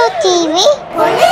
to TV Police!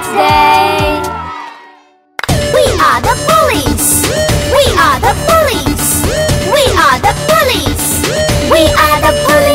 Let's Day. We are the bullies. We are the bullies. We are the bullies. We are the bullies.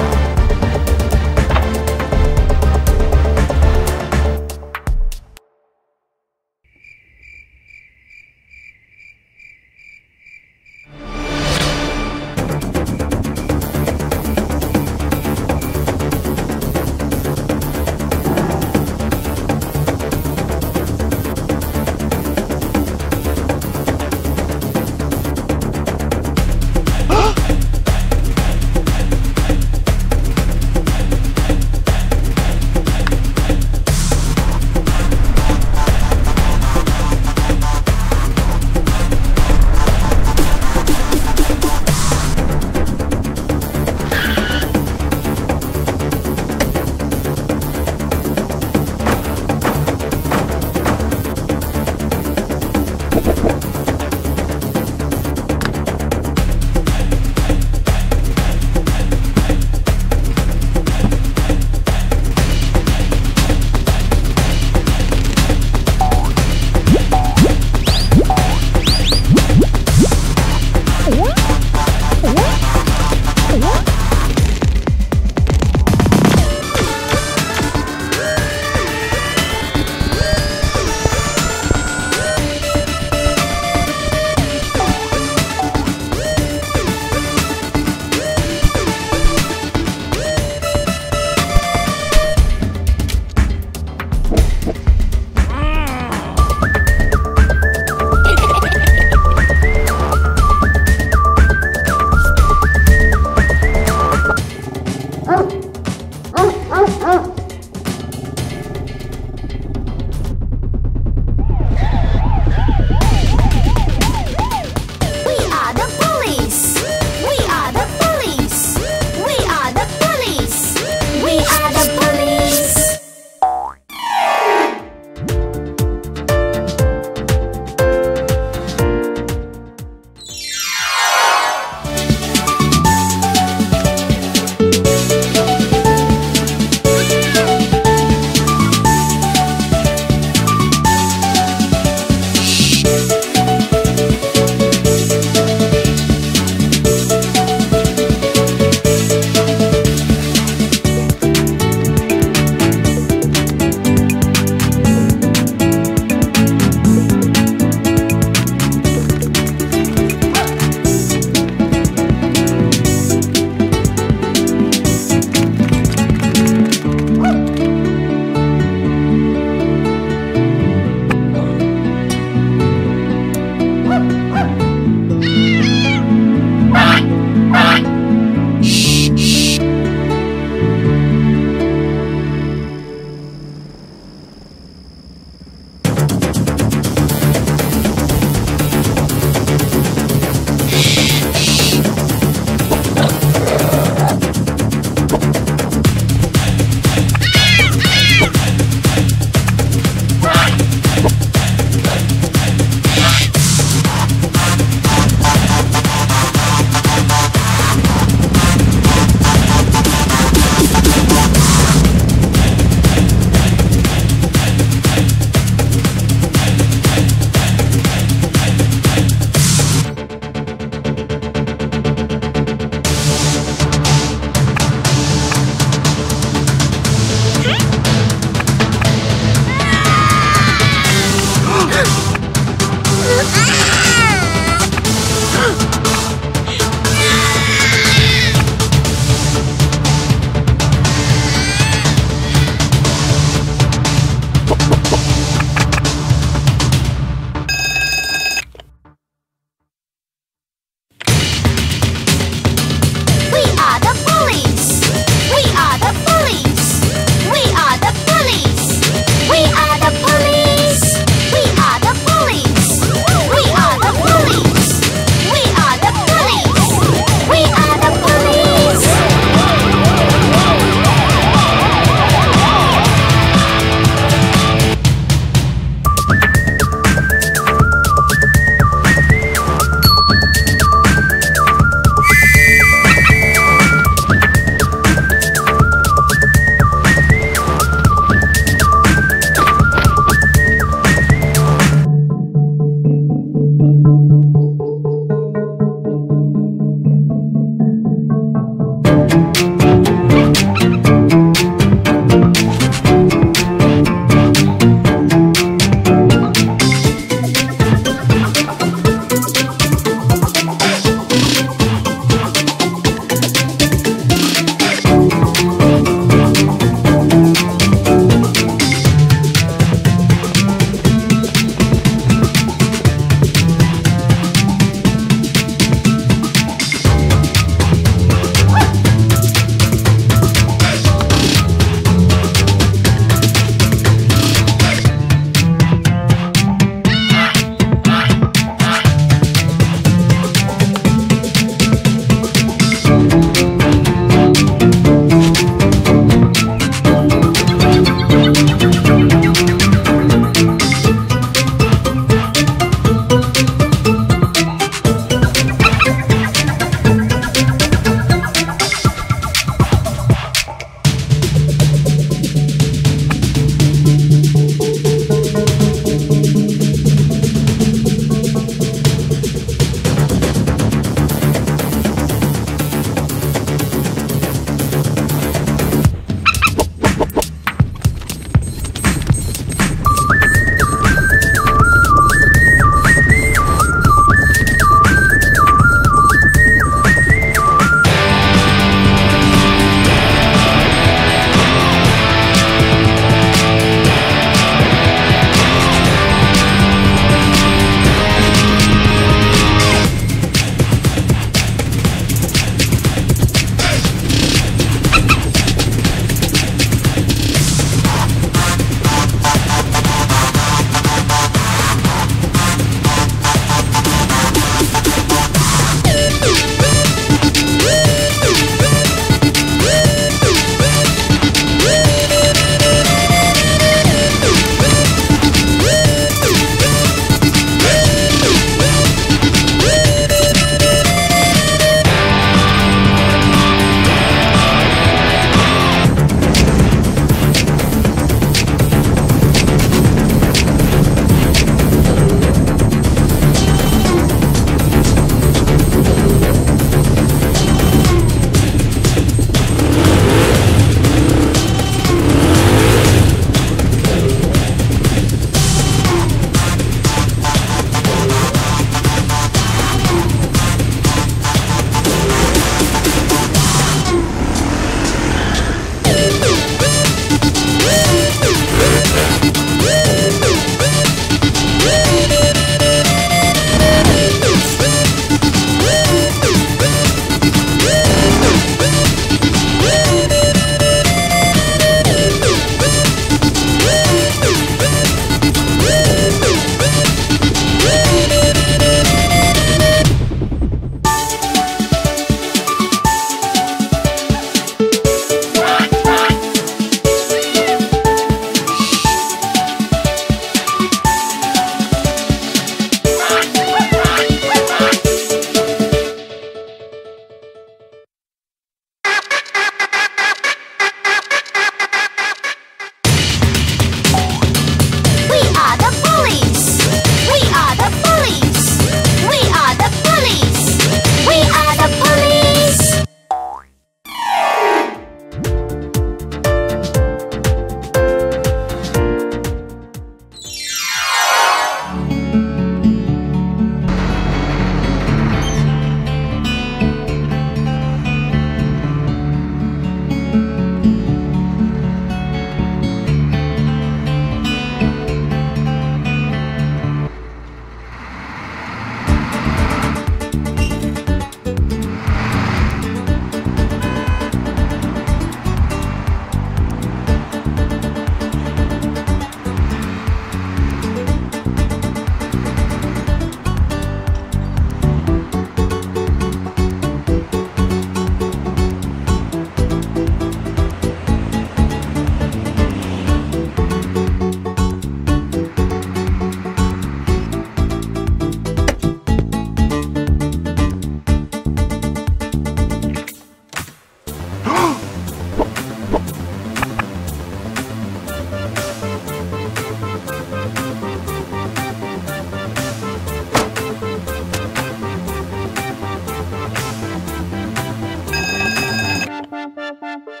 We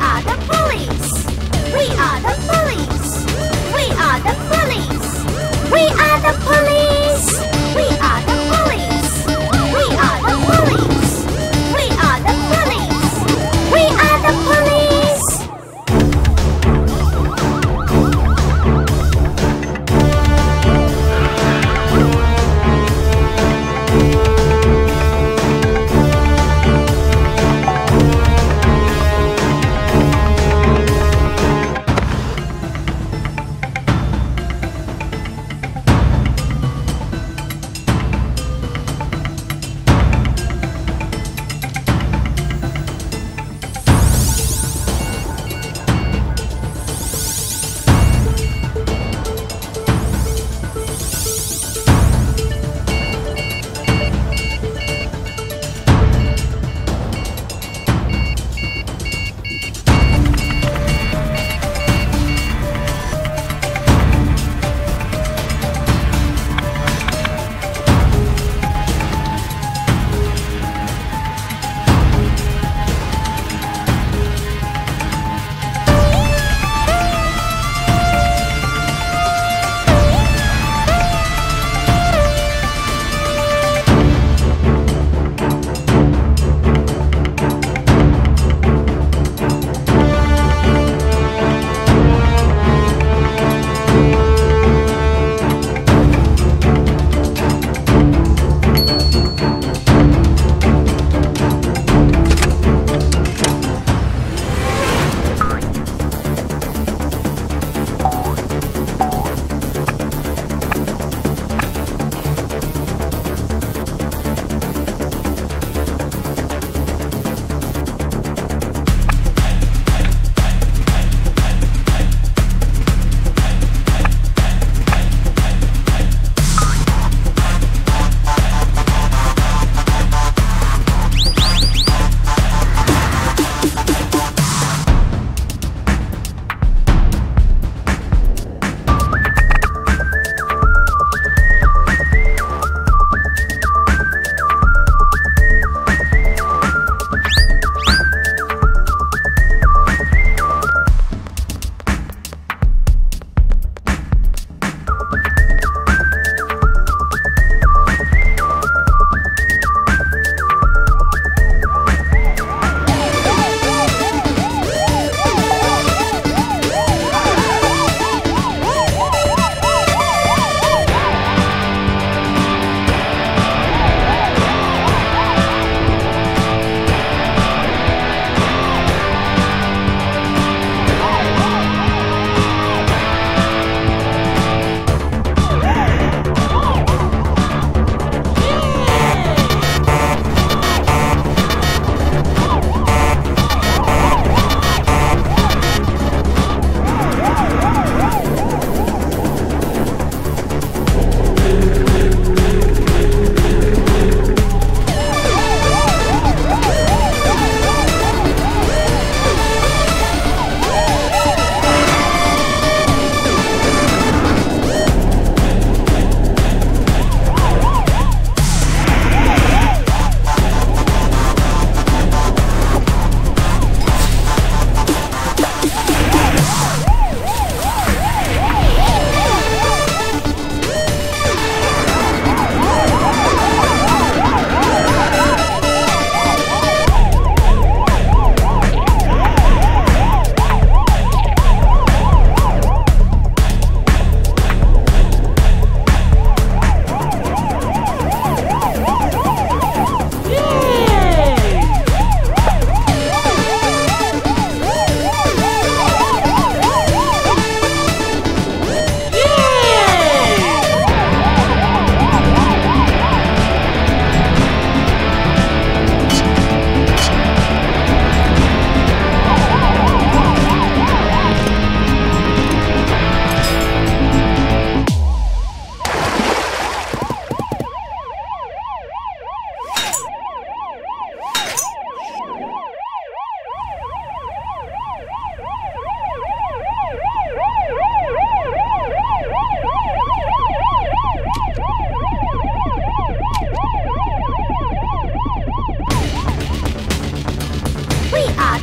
are the bullies! We are the bullies! We are the bullies! We are the bullies! We are the bullies! We are the bullies! We are the bullies! We are the bullies!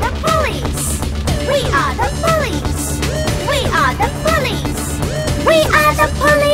the bullies! We are the bullies! We are the bullies! We are the bullies!